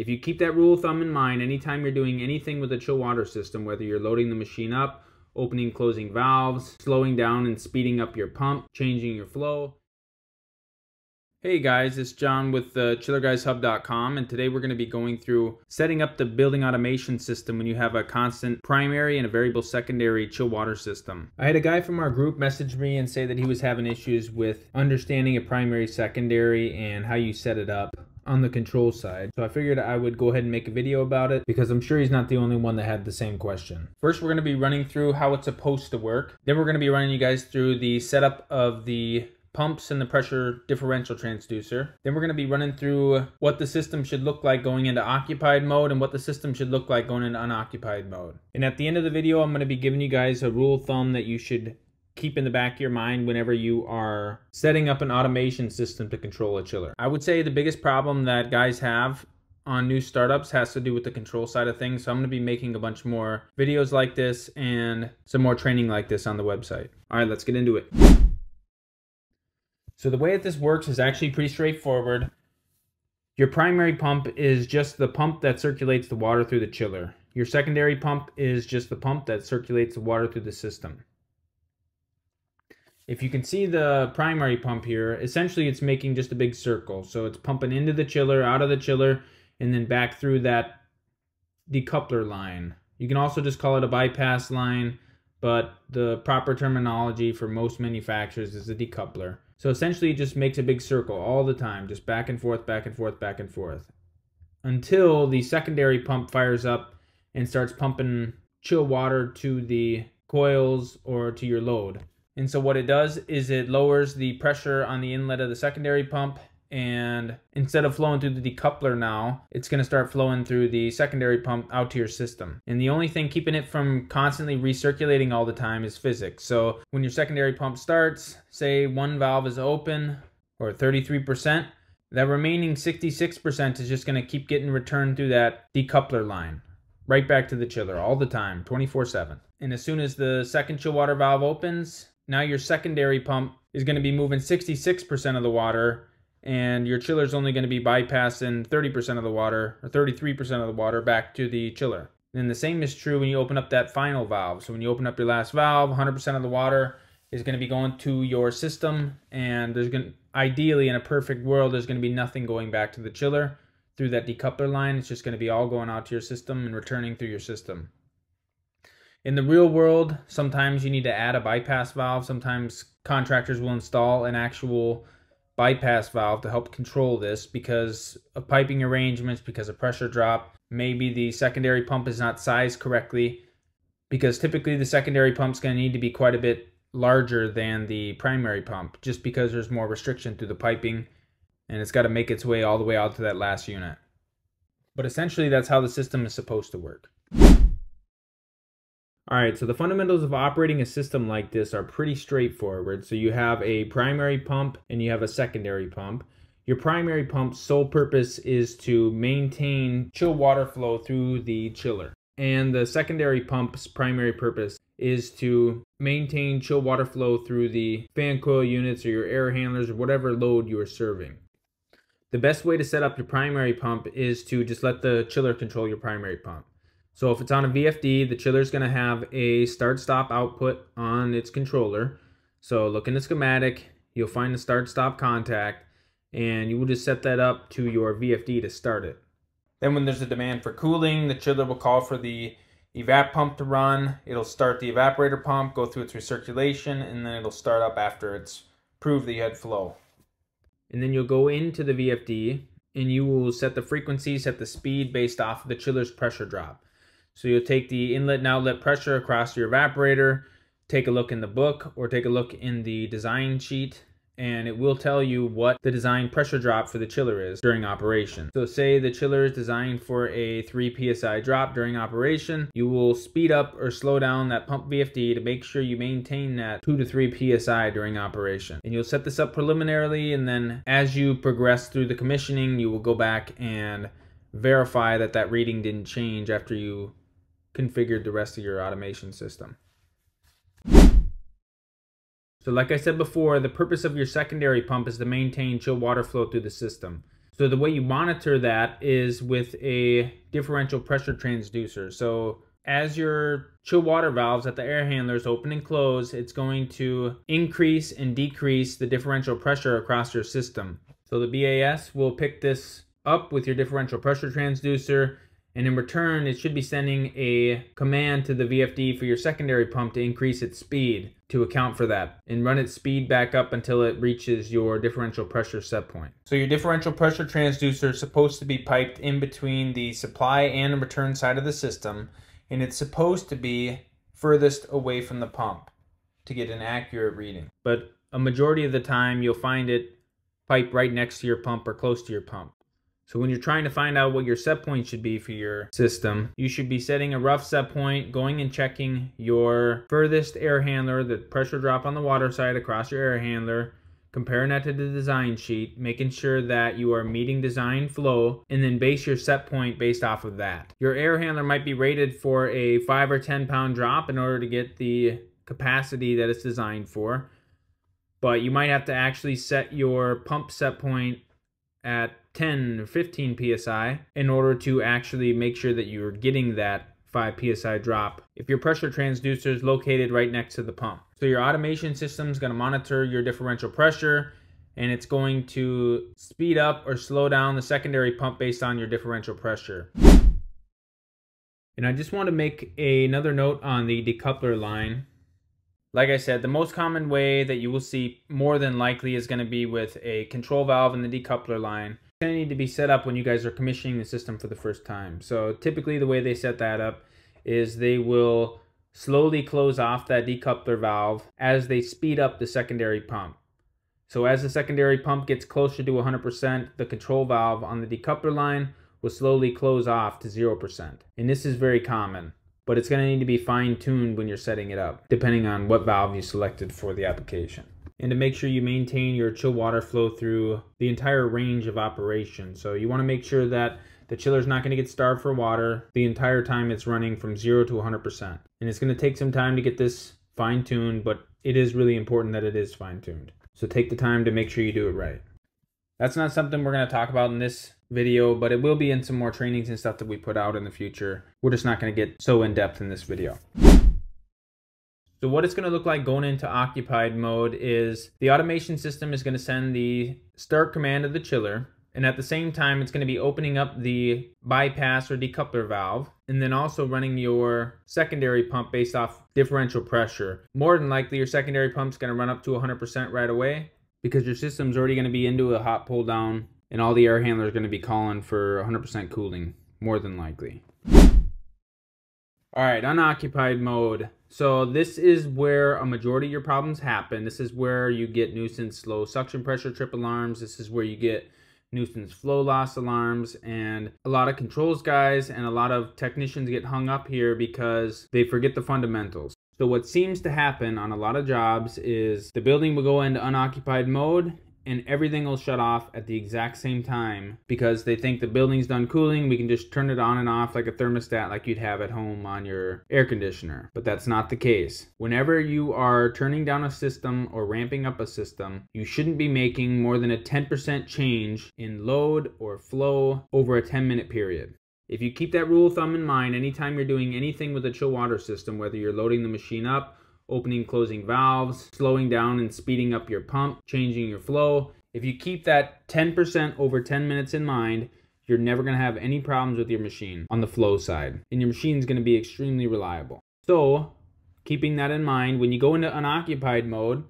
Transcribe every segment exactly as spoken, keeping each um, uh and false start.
If you keep that rule of thumb in mind, anytime you're doing anything with a chill water system, whether you're loading the machine up, opening, closing valves, slowing down and speeding up your pump, changing your flow. Hey guys, it's John with uh, chiller guys hub dot com, and today we're going to be going through setting up the building automation system when you have a constant primary and a variable secondary chill water system. I had a guy from our group message me and say that he was having issues with understanding a primary, secondary, and how you set it up on the control side. So I figured I would go ahead and make a video about it because I'm sure he's not the only one that had the same question. First, we're going to be running through how it's supposed to work. Then we're going to be running you guys through the setup of the pumps and the pressure differential transducer. Then we're going to be running through what the system should look like going into occupied mode and what the system should look like going into unoccupied mode. And at the end of the video, I'm going to be giving you guys a rule of thumb that you should keep in the back of your mind whenever you are setting up an automation system to control a chiller. I would say the biggest problem that guys have on new startups has to do with the control side of things. So I'm going to be making a bunch more videos like this and some more training like this on the website. All right, let's get into it. So the way that this works is actually pretty straightforward. Your primary pump is just the pump that circulates the water through the chiller. Your secondary pump is just the pump that circulates the water through the system. If you can see the primary pump here, essentially it's making just a big circle. So it's pumping into the chiller, out of the chiller, and then back through that decoupler line. You can also just call it a bypass line, but the proper terminology for most manufacturers is a decoupler. So essentially it just makes a big circle all the time, just back and forth, back and forth, back and forth, until the secondary pump fires up and starts pumping chill water to the coils or to your load. And so what it does is it lowers the pressure on the inlet of the secondary pump, and instead of flowing through the decoupler now, it's going to start flowing through the secondary pump out to your system. And the only thing keeping it from constantly recirculating all the time is physics. So when your secondary pump starts, say one valve is open or thirty-three percent, that remaining sixty-six percent is just going to keep getting returned through that decoupler line right back to the chiller all the time, twenty-four seven. And as soon as the second chill water valve opens, now your secondary pump is going to be moving sixty-six percent of the water, and your chiller is only going to be bypassing thirty percent of the water, or thirty-three percent of the water back to the chiller. And the same is true when you open up that final valve. So when you open up your last valve, one hundred percent of the water is going to be going to your system, and there's going to, ideally in a perfect world, there's going to be nothing going back to the chiller through that decoupler line. It's just going to be all going out to your system and returning through your system. In the real world, sometimes you need to add a bypass valve. Sometimes contractors will install an actual bypass valve to help control this because of piping arrangements, because of pressure drop. Maybe the secondary pump is not sized correctly, because typically the secondary pump's going to need to be quite a bit larger than the primary pump just because there's more restriction through the piping, and it's got to make its way all the way out to that last unit. But essentially that's how the system is supposed to work. Alright, so the fundamentals of operating a system like this are pretty straightforward. So you have a primary pump and you have a secondary pump. Your primary pump's sole purpose is to maintain chill water flow through the chiller. And the secondary pump's primary purpose is to maintain chill water flow through the fan coil units or your air handlers or whatever load you are serving. The best way to set up your primary pump is to just let the chiller control your primary pump. So if it's on a V F D, the chiller is going to have a start-stop output on its controller. So look in the schematic, you'll find the start-stop contact, and you will just set that up to your V F D to start it. Then when there's a demand for cooling, the chiller will call for the evap pump to run. It'll start the evaporator pump, go through its recirculation, and then it'll start up after it's proved that you had flow. And then you'll go into the V F D, and you will set the frequency, set the speed based off of the chiller's pressure drop. So you'll take the inlet and outlet pressure across your evaporator, take a look in the book or take a look in the design sheet, and it will tell you what the design pressure drop for the chiller is during operation. So say the chiller is designed for a three P S I drop during operation, you will speed up or slow down that pump V F D to make sure you maintain that two to three P S I during operation. And you'll set this up preliminarily, and then as you progress through the commissioning, you will go back and verify that that reading didn't change after you configured the rest of your automation system. So like I said before, the purpose of your secondary pump is to maintain chill water flow through the system. So the way you monitor that is with a differential pressure transducer. So as your chill water valves at the air handlers open and close, it's going to increase and decrease the differential pressure across your system. So the B A S will pick this up with your differential pressure transducer, and in return it should be sending a command to the V F D for your secondary pump to increase its speed to account for that and run its speed back up until it reaches your differential pressure set point. So your differential pressure transducer is supposed to be piped in between the supply and the return side of the system, and it's supposed to be furthest away from the pump to get an accurate reading. But a majority of the time you'll find it piped right next to your pump or close to your pump. So when you're trying to find out what your set point should be for your system, you should be setting a rough set point, going and checking your furthest air handler, the pressure drop on the water side across your air handler, comparing that to the design sheet, making sure that you are meeting design flow, and then base your set point based off of that. Your air handler might be rated for a five or ten pound drop in order to get the capacity that it's designed for, but you might have to actually set your pump set point at ten or fifteen P S I in order to actually make sure that you're getting that five P S I drop if your pressure transducer is located right next to the pump. So your automation system is going to monitor your differential pressure, and it's going to speed up or slow down the secondary pump based on your differential pressure. And I just want to make a, another note on the decoupler line. Like I said, the most common way that you will see more than likely is going to be with a control valve in the decoupler line. It's going to need to be set up when you guys are commissioning the system for the first time. So typically the way they set that up is they will slowly close off that decoupler valve as they speed up the secondary pump. So as the secondary pump gets closer to one hundred percent, the control valve on the decoupler line will slowly close off to zero percent. And this is very common, but it's going to need to be fine-tuned when you're setting it up, depending on what valve you selected for the application. And to make sure you maintain your chill water flow through the entire range of operation. So you want to make sure that the chiller is not going to get starved for water the entire time it's running from zero to one hundred percent. And it's going to take some time to get this fine-tuned, but it is really important that it is fine-tuned. So take the time to make sure you do it right. That's not something we're going to talk about in this video, but it will be in some more trainings and stuff that we put out in the future. We're just not going to get so in-depth in this video. So what it's going to look like going into occupied mode is the automation system is going to send the start command of the chiller, and at the same time it's going to be opening up the bypass or decoupler valve, and then also running your secondary pump based off differential pressure. More than likely your secondary pump's going to run up to one hundred percent right away because your system's already going to be into a hot pull down, and all the air handlers are going to be calling for one hundred percent cooling, more than likely. All right, unoccupied mode. So this is where a majority of your problems happen. This is where you get nuisance low suction pressure trip alarms. This is where you get nuisance flow loss alarms, and a lot of controls guys and a lot of technicians get hung up here because they forget the fundamentals. So what seems to happen on a lot of jobs is the building will go into unoccupied mode, and everything will shut off at the exact same time because they think the building's done cooling, we can just turn it on and off like a thermostat like you'd have at home on your air conditioner. But that's not the case. Whenever you are turning down a system or ramping up a system, you shouldn't be making more than a ten percent change in load or flow over a ten minute period. If you keep that rule of thumb in mind, anytime you're doing anything with a chill water system, whether you're loading the machine up, opening, closing valves, slowing down and speeding up your pump, changing your flow. If you keep that ten percent over ten minutes in mind, you're never gonna have any problems with your machine on the flow side. And your machine's gonna be extremely reliable. So, keeping that in mind, when you go into unoccupied mode,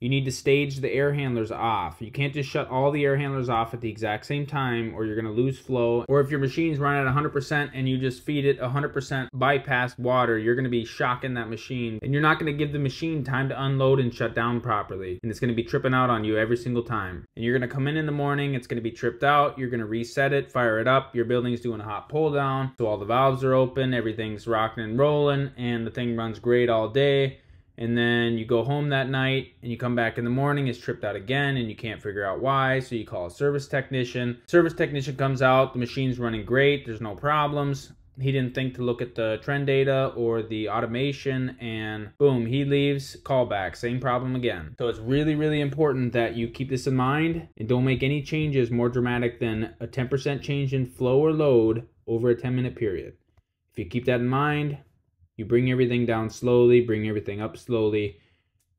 you need to stage the air handlers off. You can't just shut all the air handlers off at the exact same time or you're gonna lose flow. Or if your machine's running at one hundred percent and you just feed it one hundred percent bypassed water, you're gonna be shocking that machine and you're not gonna give the machine time to unload and shut down properly. And it's gonna be tripping out on you every single time. And you're gonna come in in the morning, it's gonna be tripped out, you're gonna reset it, fire it up, your building's doing a hot pull down, so all the valves are open, everything's rocking and rolling, and the thing runs great all day. And then you go home that night and you come back in the morning, it's tripped out again and you can't figure out why, so you call a service technician. Service technician comes out, the machine's running great, there's no problems. He didn't think to look at the trend data or the automation, and boom, he leaves, callback, same problem again. So it's really, really important that you keep this in mind and don't make any changes more dramatic than a ten percent change in flow or load over a ten minute period. If you keep that in mind, you bring everything down slowly, bring everything up slowly,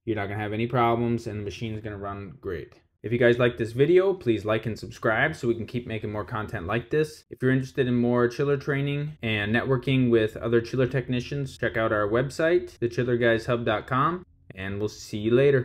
you're not gonna have any problems and the machine is gonna run great. If you guys like this video, please like and subscribe so we can keep making more content like this. If you're interested in more chiller training and networking with other chiller technicians, check out our website, the chiller guys hub dot com, and we'll see you later.